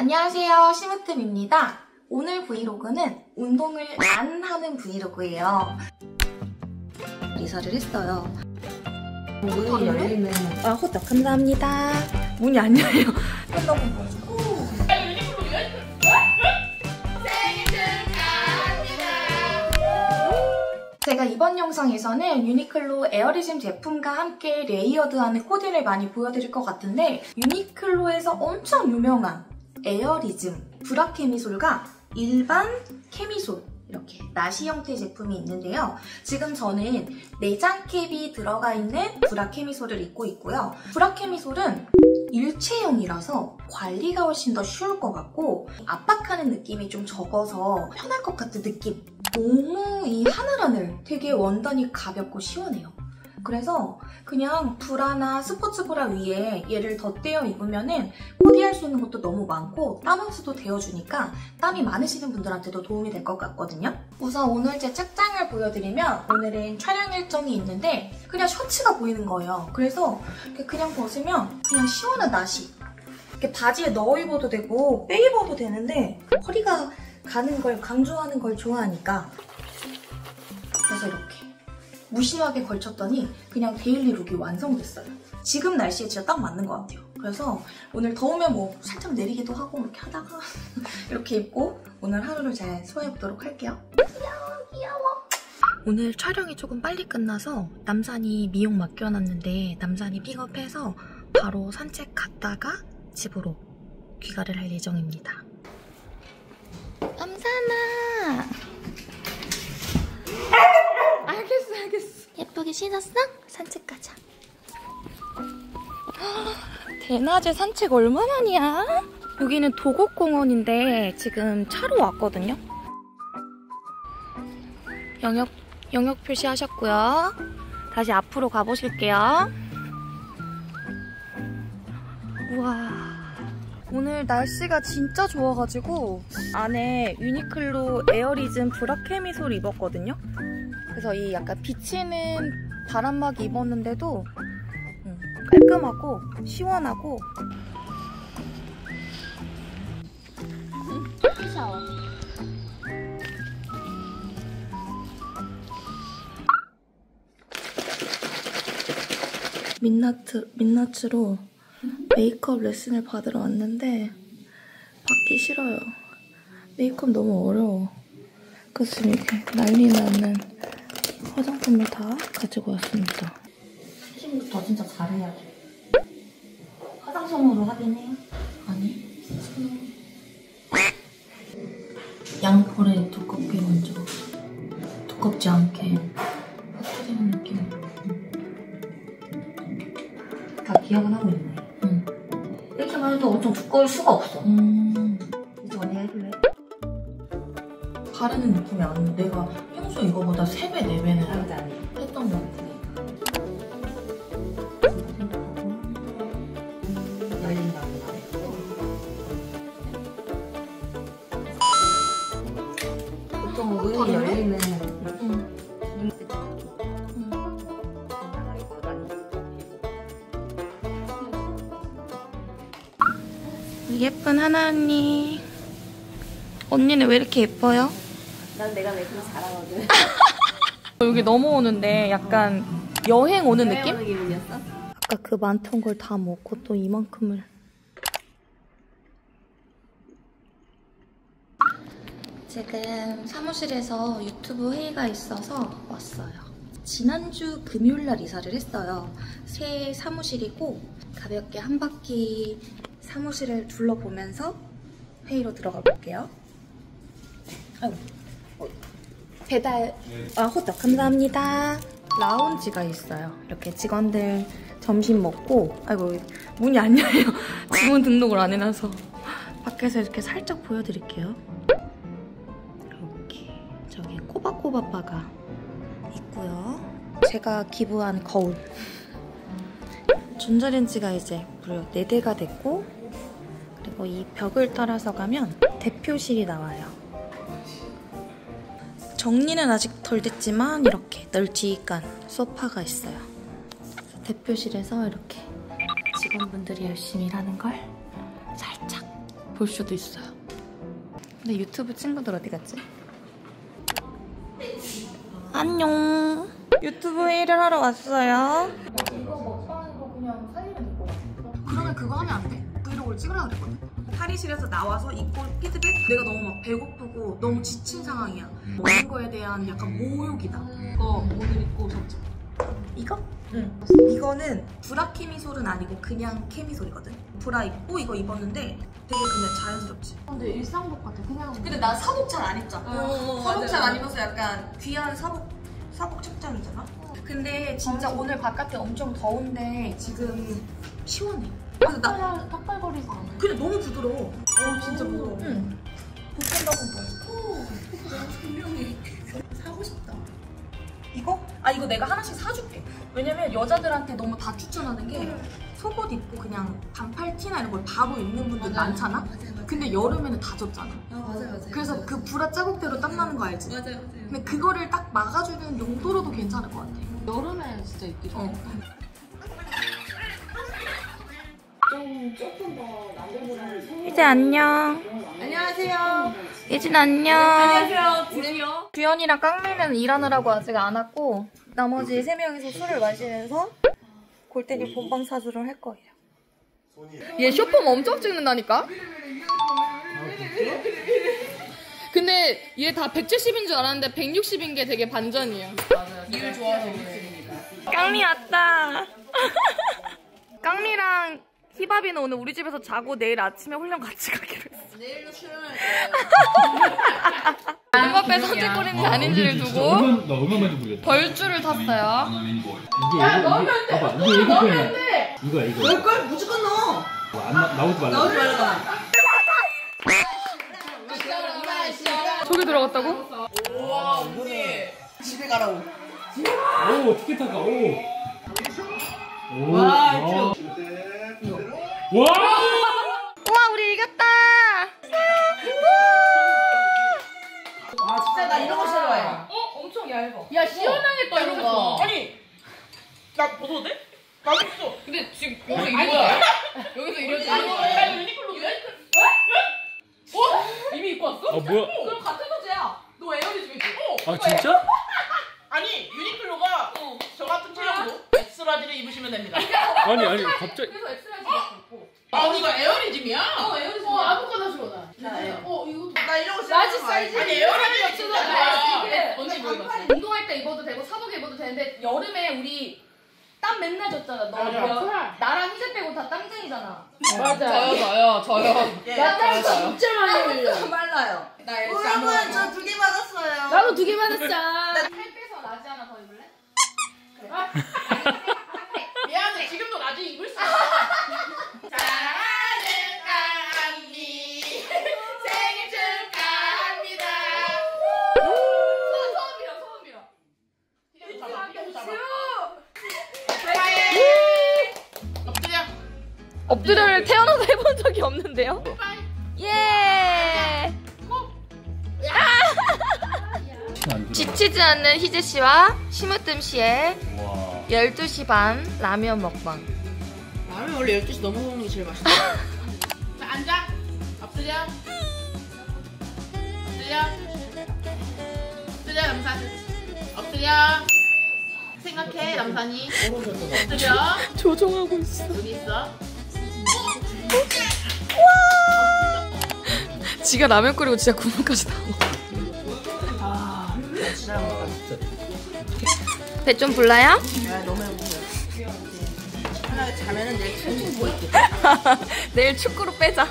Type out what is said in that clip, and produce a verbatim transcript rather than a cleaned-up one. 안녕하세요, 심으뜸입니다. 오늘 브이로그는 운동을 안 하는 브이로그예요. 이사를 했어요. 문이 열리는... 아, 호떡 감사합니다. 문이 안 열려. 끝나고 보고. 제가 이번 영상에서는 유니클로 에어리즘 제품과 함께 레이어드하는 코디를 많이 보여드릴 것 같은데, 유니클로에서 엄청 유명한 에어리즘, 브라캐미솔과 일반 캐미솔 이렇게 나시 형태 제품이 있는데요. 지금 저는 내장캡이 들어가 있는 브라캐미솔을 입고 있고요. 브라캐미솔은 일체형이라서 관리가 훨씬 더 쉬울 것 같고 압박하는 느낌이 좀 적어서 편할 것 같은 느낌. 너무 이 하늘하늘 되게 원단이 가볍고 시원해요. 그래서 그냥 브라나 스포츠 브라 위에 얘를 덧대어 입으면은 코디할 수 있는 것도 너무 많고 땀 흡수도 되어주니까 땀이 많으시는 분들한테도 도움이 될 것 같거든요. 우선 오늘 제 착장을 보여드리면, 오늘은 촬영 일정이 있는데 그냥 셔츠가 보이는 거예요. 그래서 그냥 벗으면 그냥 시원한 나시, 이렇게 바지에 넣어 입어도 되고 빼 입어도 되는데 허리가 가는 걸 강조하는 걸 좋아하니까, 그래서 이렇게 무심하게 걸쳤더니 그냥 데일리 룩이 완성됐어요. 지금 날씨에 진짜 딱 맞는 것 같아요. 그래서 오늘 더우면 뭐 살짝 내리기도 하고 이렇게 하다가 이렇게 입고 오늘 하루를 잘 소화해보도록 할게요. 귀여워 귀여워. 오늘 촬영이 조금 빨리 끝나서 남산이 미용 맡겨놨는데 남산이 픽업해서 바로 산책 갔다가 집으로 귀가를 할 예정입니다. 남산아! 알겠어 알겠어. 예쁘게 씻었어? 산책 가자. 대낮에 산책 얼마만이야? 여기는 도곡공원인데 지금 차로 왔거든요. 영역, 영역 표시하셨고요. 다시 앞으로 가보실게요. 우와, 오늘 날씨가 진짜 좋아가지고 안에 유니클로 에어리즘 브라캐미솔 입었거든요. 그래서 이 약간 비치는 바람막이 입었는데도 깔끔하고 시원하고. 샤워. 민낯, 민낯으로 메이크업 레슨을 받으러 왔는데 받기 싫어요. 메이크업 너무 어려워. 그래서 이렇게 난리 나는 화장품을 다 가지고 왔습니다. 지금부터 진짜 잘해야 돼. 화장솜으로 하긴 해요? 아니, 손으로. 양볼에 두껍게 먼저, 두껍지 않게 흩어지는 느낌. 다 기억은 하고 있네. 응. 이렇게만 해도 엄청 두꺼울 수가 없어. 음. 이제 언니가 해줄래? 바르는 느낌이 안 나. 내가 평소 이거보다 세 배, 네 배는 했던 것 같아. 보통 문이 열리는... 응. 예쁜 하나 언니. 언니는 왜 이렇게 예뻐요? 난 내가 메이크업 잘하거든. 여기 넘어오는데 약간 여행 오는 여행 느낌? 오는 기분이었어? 아까 그 많던 걸 다 먹고 또 이만큼을. 지금 사무실에서 유튜브 회의가 있어서 왔어요. 지난주 금요일날 이사를 했어요. 새 사무실이고 가볍게 한 바퀴 사무실을 둘러보면서 회의로 들어가 볼게요. 아유, 배달, 아, 호떡 감사합니다. 라운지가 있어요. 이렇게 직원들 점심 먹고, 아이고, 문이 안 열려. 직원 등록을 안 해놔서. 밖에서 이렇게 살짝 보여드릴게요. 이렇게 저기 꼬박꼬박바가 있고요. 제가 기부한 거울. 전자레인지가 이제 무려 네 대가 됐고, 그리고 이 벽을 따라서 가면 대표실이 나와요. 정리는 아직 덜 됐지만 이렇게 널찍한 소파가 있어요. 대표실에서 이렇게 직원분들이 열심히 일하는 걸 살짝 볼 수도 있어요. 근데 유튜브 친구들 어디 갔지? 안녕. 유튜브 일을 하러 왔어요. 이거 먹방인 거 그냥 살리면 될 것 같은데. 그러면 그거 하면 안 돼. 브이로그를 찍으려고 그랬거든. 탈의실에서 나와서 입고 피드백? 내가 너무 막 배고프고 너무 지친 상황이야. 먹는 거에 대한 약간 모욕이다. 이거 오늘 입고 접촉. 이거? 응. 이거는 브라캐미솔은 아니고 그냥 캐미솔이거든. 브라 입고 이거 입었는데 되게 그냥 자연스럽지. 근데 일상복 같아. 그냥. 근데 나 사복 잘 안 입잖아. 어, 사복 잘 안 입어서 약간 귀한 사복 사복 착장이잖아. 근데 진짜 맞아. 오늘 바깥에 엄청 더운데 지금 시원해. 그래서 나 탁발거리지 않아. 근데 너무 부드러워. 어 진짜 부드러워. 응. 볶음밥은 맛있어. 분명히 사고 싶다. 이거? 아 이거 내가 하나씩 사줄게. 왜냐면 여자들한테 너무 다 추천하는 게 속옷 입고 그냥 반팔 티나 이런 걸 바로 입는 분들 맞아요. 많잖아? 맞아요, 맞아요. 근데 여름에는 다 젖잖아. 아, 맞아요, 맞아요. 그래서 맞아요. 그 브라 자국대로 땀 나는 거 알지? 맞아요, 맞아요. 근데 그거를 딱 막아주는 용도로도 괜찮을 것 같아. 여름에 진짜 입기 좋아. 어. 이제 안녕. 안녕하세요. 이진 안녕. 안녕하세요. 주연이요. 주연이랑 깡매는 일하느라고 아직 안 왔고 나머지 세 명이서 술을 마시면서 골때리 본방 사수를 할 거예요. 얘 쇼폼 엄청 찍는다니까? 근데 얘 다 백칠십인 줄 알았는데 백육십인 게 되게 반전이에요. 일 좋아서 백칠십입니다. 깡미 왔다. 깡미랑 희밥이는 오늘 우리 집에서 자고 내일 아침에 훈련 같이 가기로 했어. 내일도 출연할게요. 누가 빼 선택권인지 아닌지를 두고 벌주를 탔어요. 야 넣으면 안 돼! 넣으면 안 돼! 이거야 이거. 넣을 걸? 무조건 넣어! 나오지 말라. 나오지 말라. 저기 들어갔다고? 우와 언니. 집에 가라고. 오 어떻게 타가? 오. 와. 와! 와 우리 이겼다! 와! 아 진짜 나 이런 거 싫어해. 어? 엄청 얇아. 야 시원하겠다 이런 거. 아니 나 벗어도 돼? 나 벗어. 근데 지금 여기서 이거야. 여기서 이러지. 아니 나 유니클로 왜? 어? 이미 입고 왔어? 아 뭐야? 그럼 같은 소재야. 너 에어리즘 입지? 어. 아 진짜? 아니 유니클로가 저 같은 체형으로 엑스라지를 입으시면 됩니다. 아니 아니 갑자기. 아, 우리가 에어리즘이야? 어, 에어리즘. 어, 아무거나 좋아, 나. 나 에어. 어, 이거. 나 이런 거 싫어. 라지 사이즈. 아니, 에어리즘이 진짜 좋아. 언제 입었어? 운동할 때 입어도 되고, 사복 입어도 되는데, 여름에 우리 땀 맨날 젖잖아. 너. 야, 나랑 희재 빼고 다 땀쟁이잖아. 맞아. 저요, 저요, 저요. 나 땀 진짜 많이 흘려. 나 말라요. 나 에어리즘. 여러분, 저 두 개 받았어요. 나도 두 개 받았어. 나 살 빼서 라지 하나 더 입을래? 그래. 미안해, 지금도 라지 입을 수 있어. 엎드려를 태어나서 해본 적이 없는데요? 예! 지치지 않는 희재씨와 심으뜸씨의 열두 시 반 라면 먹방. 라면 원래 열두 시 넘어 먹는 게 제일 맛있어. 자, 앉아! 엎드려! 엎드려! 엎드려, 남산! 엎드려! 생각해, 남산이! 엎드려! 조종하고 있어. 여기 있어. 와! 지가 라면 끓이고 진짜 구멍까지 다 먹어. 아, 진짜. 배 좀 불러요? 네, 너무 배고파요. 하나 자면은 내일 축구 보이겠다. 내일 축구로 빼자.